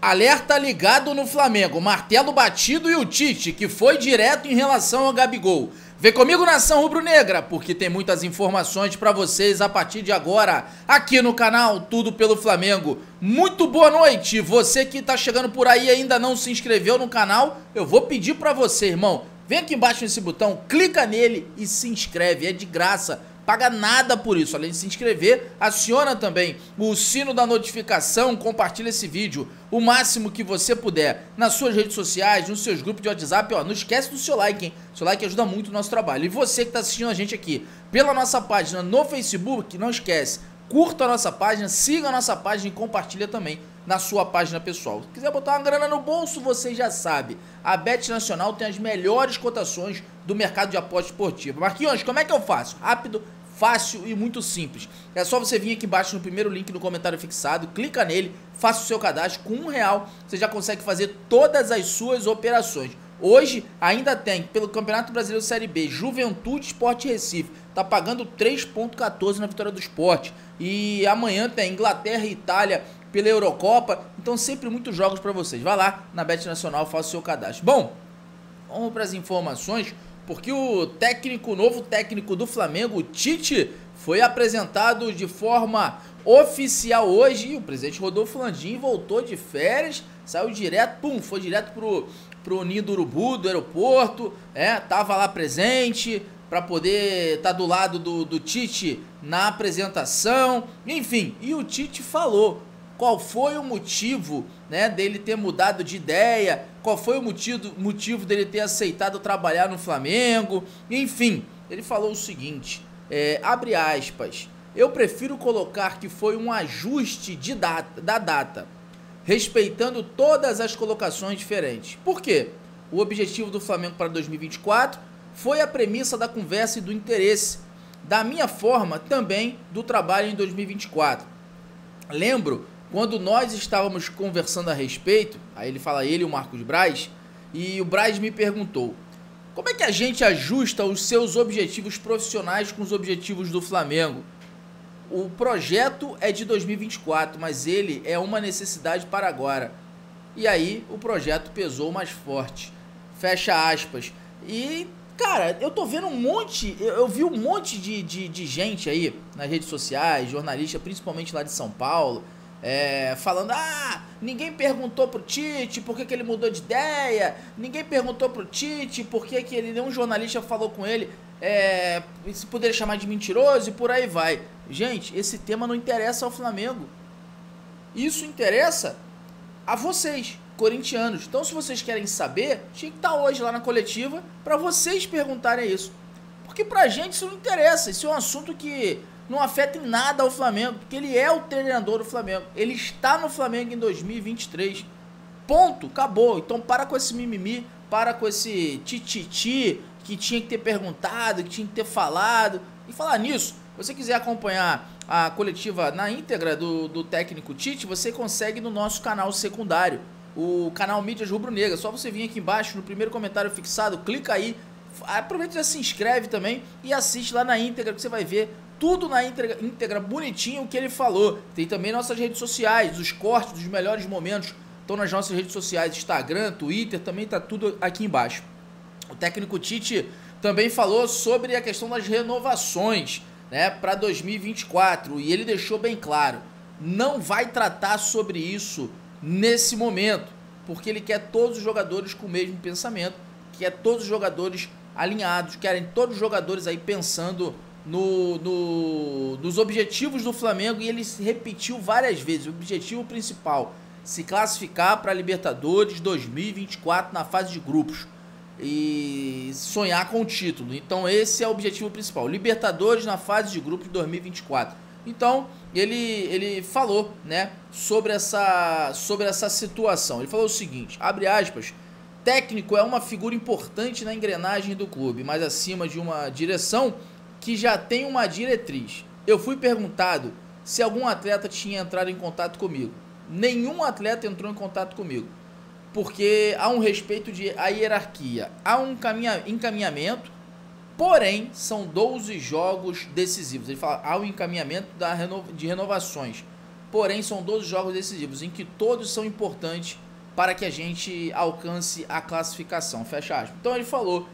Alerta ligado no Flamengo, martelo batido e o Tite, que foi direto em relação ao Gabigol. Vem comigo, Nação Rubro Negra, porque tem muitas informações para vocês a partir de agora, aqui no canal Tudo pelo Flamengo. Muito boa noite, você que tá chegando por aí e ainda não se inscreveu no canal, eu vou pedir para você, irmão, vem aqui embaixo nesse botão, clica nele e se inscreve, é de graça. Paga nada por isso, além de se inscrever, aciona também o sino da notificação, compartilha esse vídeo o máximo que você puder nas suas redes sociais, nos seus grupos de WhatsApp, ó, não esquece do seu like, hein? Seu like ajuda muito o nosso trabalho. E você que está assistindo a gente aqui pela nossa página no Facebook, não esquece, curta a nossa página, siga a nossa página e compartilha também na sua página pessoal. Se quiser botar uma grana no bolso, você já sabe, a BetNacional tem as melhores cotações do mercado de aposta esportiva. Marquinhos, como é que eu faço? Rápido, fácil e muito simples. É só você vir aqui embaixo no primeiro link no comentário fixado, clica nele, faça o seu cadastro, com R$1 você já consegue fazer todas as suas operações. Hoje ainda tem, pelo Campeonato Brasileiro Série B, Juventude Sport Recife, tá pagando 3,14 na vitória do Sport. E amanhã tem Inglaterra e Itália pela Eurocopa, então sempre muitos jogos para vocês. Vai lá na BetNacional, faça o seu cadastro. Bom, vamos para as informações, porque o técnico, o novo técnico do Flamengo, o Tite, foi apresentado de forma oficial hoje. E o presidente Rodolfo Landim voltou de férias, saiu direto, pum, foi direto pro Ninho do Urubu, do aeroporto, tava lá presente para poder estar do lado do Tite na apresentação, enfim. E o Tite falou qual foi o motivo, né, dele ter mudado de ideia, qual foi o motivo dele ter aceitado trabalhar no Flamengo, enfim. Ele falou o seguinte, abre aspas, eu prefiro colocar que foi um ajuste da data, respeitando todas as colocações diferentes. Por quê? O objetivo do Flamengo para 2024 foi a premissa da conversa e do interesse, da minha forma também do trabalho em 2024. Lembro, quando nós estávamos conversando a respeito, aí ele fala, ele e o Marcos Braz, e o Braz me perguntou, como é que a gente ajusta os seus objetivos profissionais com os objetivos do Flamengo? O projeto é de 2024, mas ele é uma necessidade para agora. E aí o projeto pesou mais forte. Fecha aspas. E, cara, eu tô vendo um monte, eu vi um monte de gente aí nas redes sociais, jornalista, principalmente lá de São Paulo, falando, ninguém perguntou pro Tite por que que ele mudou de ideia, ninguém perguntou pro Tite por que que ele, nenhum jornalista falou com ele, se poderia chamar de mentiroso e por aí vai. Gente, esse tema não interessa ao Flamengo, isso interessa a vocês, corintianos. Então, se vocês querem saber, tinha que estar hoje lá na coletiva para vocês perguntarem isso, porque pra gente isso não interessa, isso é um assunto que não afeta em nada ao Flamengo, porque ele é o treinador do Flamengo, ele está no Flamengo em 2023, ponto, acabou. Então para com esse mimimi, para com esse tititi, que tinha que ter perguntado, que tinha que ter falado. E falar nisso, você quiser acompanhar a coletiva na íntegra do técnico Tite, você consegue no nosso canal secundário, o canal Mídias Rubro Negra. Só você vir aqui embaixo no primeiro comentário fixado, clica aí, aproveita e já se inscreve também e assiste lá na íntegra, que você vai ver tudo na íntegra bonitinho o que ele falou. Tem também nossas redes sociais, os cortes dos melhores momentos estão nas nossas redes sociais, Instagram, Twitter, também tá tudo aqui embaixo. O técnico Tite também falou sobre a questão das renovações, né, para 2024, e ele deixou bem claro, não vai tratar sobre isso nesse momento, porque ele quer todos os jogadores com o mesmo pensamento, quer todos os jogadores alinhados, querem todos os jogadores aí pensando nos objetivos do Flamengo. E ele repetiu várias vezes, o objetivo principal, se classificar para a Libertadores 2024 na fase de grupos e sonhar com o título. Então esse é o objetivo principal, Libertadores na fase de grupos de 2024. Então ele falou, né, sobre essa situação. Ele falou o seguinte, abre aspas, técnico é uma figura importante na engrenagem do clube, mas acima de uma direção que já tem uma diretriz. Eu fui perguntado se algum atleta tinha entrado em contato comigo. Nenhum atleta entrou em contato comigo, porque há um respeito à hierarquia, há um encaminhamento, porém são 12 jogos decisivos. Ele fala, há um encaminhamento de renovações, porém são 12 jogos decisivos, em que todos são importantes para que a gente alcance a classificação, fecha aspas. Então ele falou,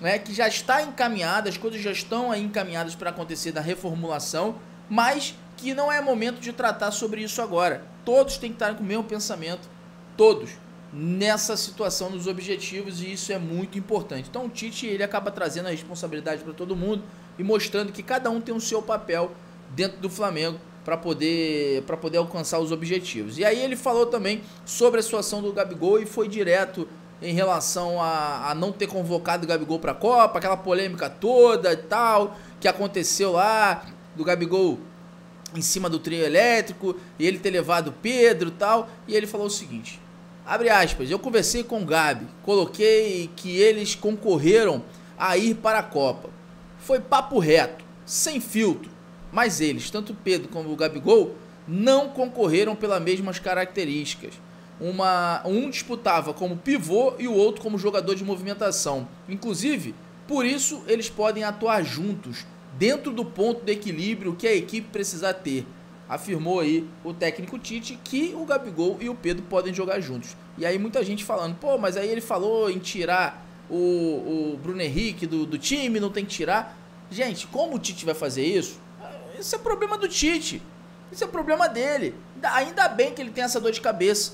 né, que já está encaminhada, as coisas já estão aí encaminhadas para acontecer da reformulação, mas que não é momento de tratar sobre isso agora. Todos têm que estar com o mesmo pensamento, todos, nessa situação dos objetivos, e isso é muito importante. Então o Tite, ele acaba trazendo a responsabilidade para todo mundo e mostrando que cada um tem o seu papel dentro do Flamengo para poder alcançar os objetivos. E aí ele falou também sobre a situação do Gabigol e foi direto em relação a não ter convocado o Gabigol para a Copa, aquela polêmica toda e tal, que aconteceu lá, do Gabigol em cima do trio elétrico, e ele ter levado o Pedro e tal, e ele falou o seguinte, abre aspas, eu conversei com o Gabi, coloquei que eles concorreram a ir para a Copa. Foi papo reto, sem filtro, mas eles, tanto o Pedro como o Gabigol, não concorreram pelas mesmas características. Um disputava como pivô e o outro como jogador de movimentação. Inclusive, por isso eles podem atuar juntos, dentro do ponto de equilíbrio que a equipe precisa ter. Afirmou aí o técnico Tite que o Gabigol e o Pedro podem jogar juntos. E aí muita gente falando, pô, mas aí ele falou em tirar o Bruno Henrique do time, não tem que tirar. Gente, como o Tite vai fazer isso? Isso é problema do Tite, isso é problema dele. Ainda bem que ele tem essa dor de cabeça.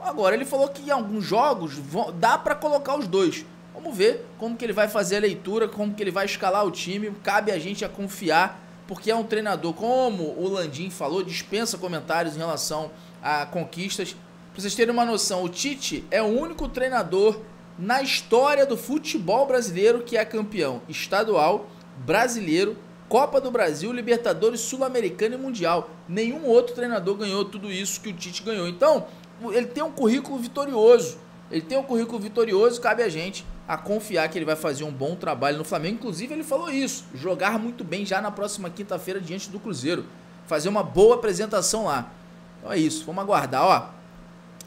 Agora, ele falou que em alguns jogos dá para colocar os dois. Vamos ver como que ele vai fazer a leitura, como que ele vai escalar o time. Cabe a gente a confiar, porque é um treinador, como o Landim falou, dispensa comentários em relação a conquistas. Para vocês terem uma noção, o Tite é o único treinador na história do futebol brasileiro que é campeão estadual, brasileiro, Copa do Brasil, Libertadores, Sul-Americana e Mundial. Nenhum outro treinador ganhou tudo isso que o Tite ganhou. Então, ele tem um currículo vitorioso. Ele tem um currículo vitorioso, cabe a gente a confiar que ele vai fazer um bom trabalho no Flamengo. Inclusive, ele falou isso, jogar muito bem já na próxima quinta-feira diante do Cruzeiro, fazer uma boa apresentação lá. Então é isso, vamos aguardar, ó.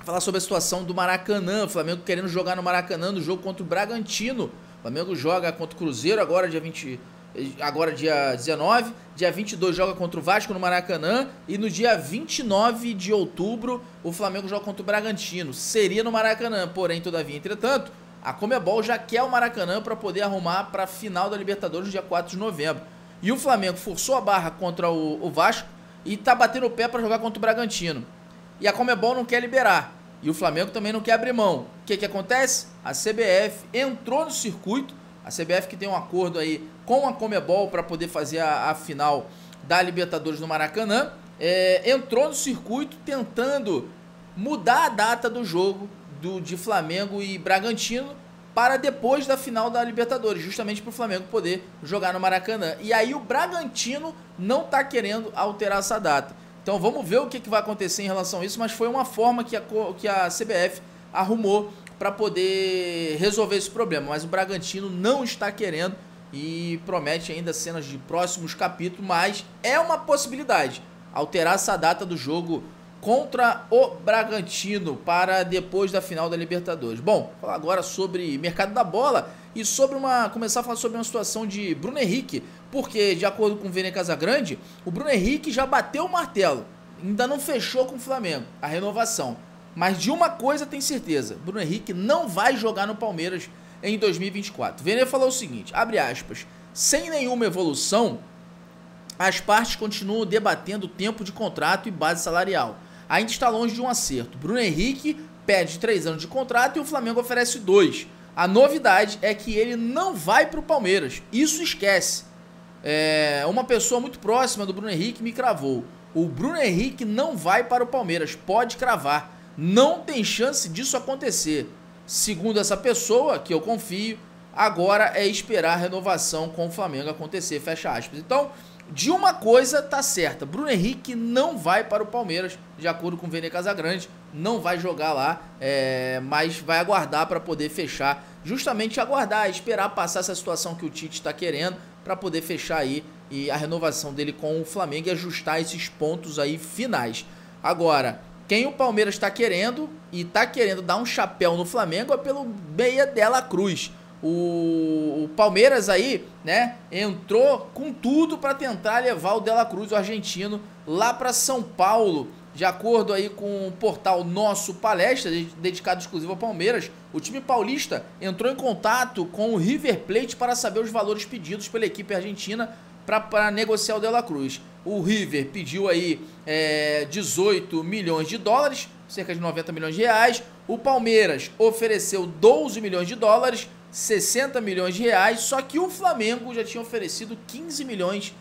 Falar sobre a situação do Maracanã, o Flamengo querendo jogar no Maracanã no jogo contra o Bragantino. O Flamengo joga contra o Cruzeiro agora dia 19, dia 22 joga contra o Vasco no Maracanã e no dia 29 de outubro o Flamengo joga contra o Bragantino, seria no Maracanã, porém, todavia, entretanto, a CONMEBOL já quer o Maracanã para poder arrumar para a final da Libertadores no dia 4 de novembro, e o Flamengo forçou a barra contra o Vasco e tá batendo o pé para jogar contra o Bragantino, e a CONMEBOL não quer liberar, e o Flamengo também não quer abrir mão. O que que acontece? A CBF entrou no circuito, a CBF que tem um acordo aí com a CONMEBOL para poder fazer a final da Libertadores no Maracanã, entrou no circuito tentando mudar a data do jogo de Flamengo e Bragantino para depois da final da Libertadores, justamente para o Flamengo poder jogar no Maracanã. E aí o Bragantino não está querendo alterar essa data. Então vamos ver o que vai acontecer em relação a isso, mas foi uma forma que a CBF arrumou para poder resolver esse problema, mas o Bragantino não está querendo e promete ainda cenas de próximos capítulos, mas é uma possibilidade alterar essa data do jogo contra o Bragantino para depois da final da Libertadores. Bom, falar agora sobre mercado da bola e começar a falar sobre uma situação de Bruno Henrique, porque de acordo com o Vene Casagrande, o Bruno Henrique já bateu o martelo, ainda não fechou com o Flamengo a renovação. Mas de uma coisa tem certeza, Bruno Henrique não vai jogar no Palmeiras em 2024. Vene falou o seguinte, abre aspas, sem nenhuma evolução, as partes continuam debatendo o tempo de contrato e base salarial. Ainda está longe de um acerto. Bruno Henrique pede 3 anos de contrato e o Flamengo oferece 2. A novidade é que ele não vai para o Palmeiras, isso esquece. Uma pessoa muito próxima do Bruno Henrique me cravou, o Bruno Henrique não vai para o Palmeiras, pode cravar. Não tem chance disso acontecer. Segundo essa pessoa, que eu confio, agora é esperar a renovação com o Flamengo acontecer, fecha aspas. Então, de uma coisa tá certa, Bruno Henrique não vai para o Palmeiras, de acordo com o Vene Casagrande, não vai jogar lá, mas vai aguardar para poder fechar, justamente aguardar, esperar passar essa situação que o Tite está querendo, para poder fechar aí e a renovação dele com o Flamengo e ajustar esses pontos aí finais. Agora, quem o Palmeiras está querendo e está querendo dar um chapéu no Flamengo é pelo meia De La Cruz. O Palmeiras aí, né, entrou com tudo para tentar levar o De La Cruz, o argentino, lá para São Paulo De acordo aí com o portal Nosso Palestra, dedicado exclusivo ao Palmeiras, o time paulista entrou em contato com o River Plate para saber os valores pedidos pela equipe argentina para negociar o De La Cruz. O River pediu aí 18 milhões de dólares, cerca de 90 milhões de reais. O Palmeiras ofereceu 12 milhões de dólares, 60 milhões de reais. Só que o Flamengo já tinha oferecido 15 milhões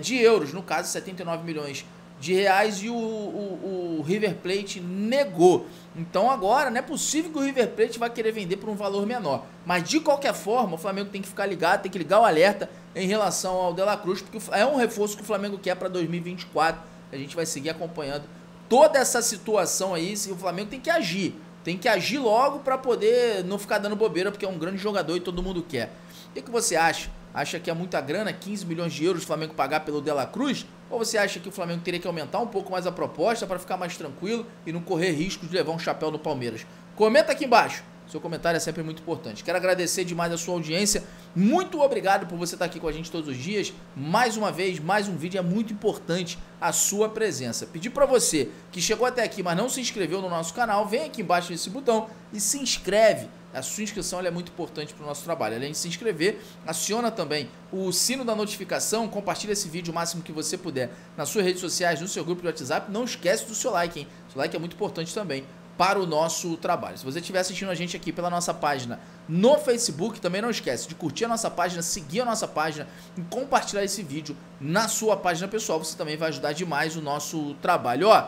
de euros, no caso 79 milhões de reais, e o River Plate negou. Então agora não é possível que o River Plate vai querer vender por um valor menor. Mas de qualquer forma o Flamengo tem que ficar ligado, tem que ligar o alerta em relação ao De La Cruz, porque é um reforço que o Flamengo quer para 2024. A gente vai seguir acompanhando toda essa situação aí. O Flamengo tem que agir. Tem que agir logo para poder não ficar dando bobeira, porque é um grande jogador e todo mundo quer. O que você acha? Acha que é muita grana, 15 milhões de euros o Flamengo pagar pelo De La Cruz? Ou você acha que o Flamengo teria que aumentar um pouco mais a proposta para ficar mais tranquilo e não correr risco de levar um chapéu no Palmeiras? Comenta aqui embaixo, seu comentário é sempre muito importante. Quero agradecer demais a sua audiência, muito obrigado por você estar aqui com a gente todos os dias. Mais uma vez, mais um vídeo, é muito importante a sua presença. Pedi para você que chegou até aqui, mas não se inscreveu no nosso canal, vem aqui embaixo nesse botão e se inscreve. A sua inscrição é muito importante para o nosso trabalho. Além de se inscrever, aciona também o sino da notificação, compartilha esse vídeo o máximo que você puder nas suas redes sociais, no seu grupo de WhatsApp. Não esquece do seu like, hein? O seu like é muito importante também para o nosso trabalho. Se você estiver assistindo a gente aqui pela nossa página no Facebook, também não esquece de curtir a nossa página, seguir a nossa página e compartilhar esse vídeo na sua página pessoal. Você também vai ajudar demais o nosso trabalho. Ó,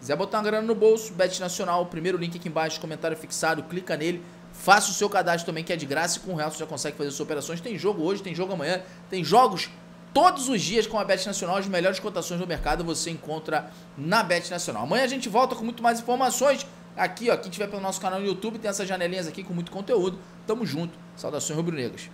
quiser botar uma grana no bolso, BetNacional, primeiro link aqui embaixo, comentário fixado, clica nele. Faça o seu cadastro também, que é de graça, e com o real você já consegue fazer suas operações. Tem jogo hoje, tem jogo amanhã, tem jogos todos os dias com a BetNacional. As melhores cotações do mercado você encontra na BetNacional. Amanhã a gente volta com muito mais informações. Aqui, ó, quem tiver pelo nosso canal no YouTube, tem essas janelinhas aqui com muito conteúdo. Tamo junto. Saudações rubro-negras.